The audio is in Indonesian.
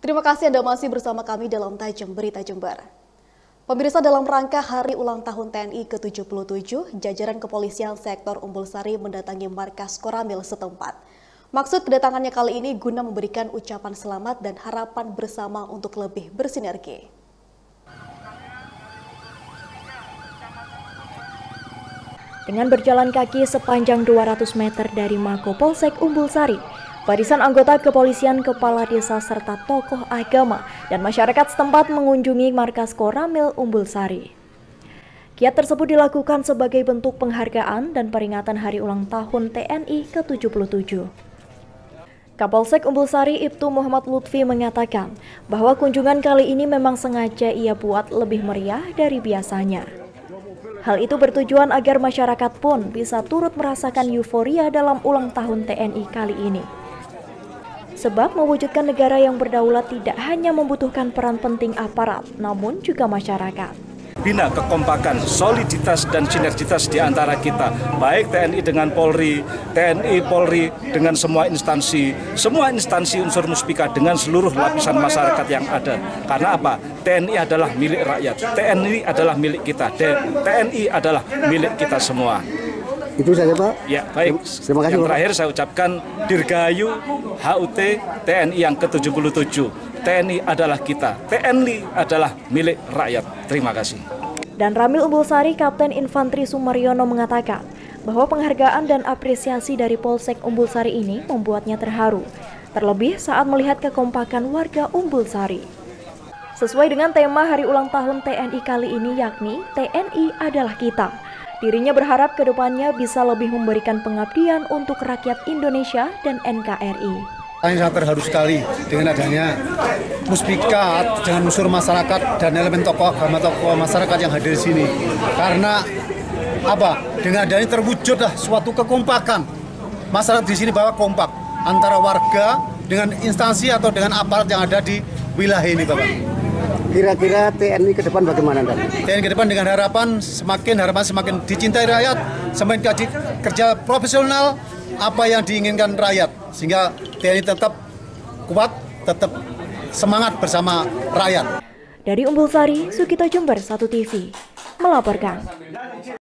Terima kasih Anda masih bersama kami dalam Tajam Berita Jember. Pemirsa, dalam rangka Hari Ulang Tahun TNI ke-77, jajaran kepolisian sektor Umbulsari mendatangi markas Koramil setempat. Maksud kedatangannya kali ini guna memberikan ucapan selamat dan harapan bersama untuk lebih bersinergi. Dengan berjalan kaki sepanjang 200 meter dari Mako Polsek Umbulsari, barisan anggota kepolisian, kepala desa, serta tokoh agama dan masyarakat setempat mengunjungi markas Koramil Umbulsari. Kiat tersebut dilakukan sebagai bentuk penghargaan dan peringatan Hari Ulang Tahun TNI ke-77. Kapolsek Umbulsari Iptu Muhammad Lutfi mengatakan bahwa kunjungan kali ini memang sengaja ia buat lebih meriah dari biasanya. Hal itu bertujuan agar masyarakat pun bisa turut merasakan euforia dalam ulang tahun TNI kali ini. Sebab mewujudkan negara yang berdaulat tidak hanya membutuhkan peran penting aparat, namun juga masyarakat. Bina kekompakan, soliditas dan sinergitas di antara kita, baik TNI dengan Polri, TNI Polri dengan semua instansi unsur muspika dengan seluruh lapisan masyarakat yang ada. Karena apa? TNI adalah milik rakyat, TNI adalah milik kita, TNI adalah milik kita semua. Itu saja, Pak. Ya, baik. Terima kasih. Yang terakhir saya ucapkan Dirgahayu HUT TNI yang ke-77. TNI adalah kita, TNI adalah milik rakyat. Terima kasih. Dan Ramil Umbulsari Kapten Infanteri Sumaryono mengatakan bahwa penghargaan dan apresiasi dari Polsek Umbulsari ini membuatnya terharu, terlebih saat melihat kekompakan warga Umbulsari. Sesuai dengan tema Hari Ulang Tahun TNI kali ini, yakni TNI adalah kita, dirinya berharap kedepannya bisa lebih memberikan pengabdian untuk rakyat Indonesia dan NKRI. Saya sangat terharu sekali dengan adanya muspika dengan musur masyarakat dan elemen tokoh agama, tokoh masyarakat yang hadir di sini. Karena apa? Dengan adanya terwujudlah suatu kekompakan masyarakat di sini bahwa kompak antara warga dengan instansi atau dengan aparat yang ada di wilayah ini, Bapak. Kira-kira TNI ke depan bagaimana, Anda? TNI ke depan dengan harapan semakin dicintai rakyat, semakin kerja profesional apa yang diinginkan rakyat, sehingga TNI tetap kuat, tetap semangat bersama rakyat. Dari Umbulsari, Sugito Jember 1 TV melaporkan.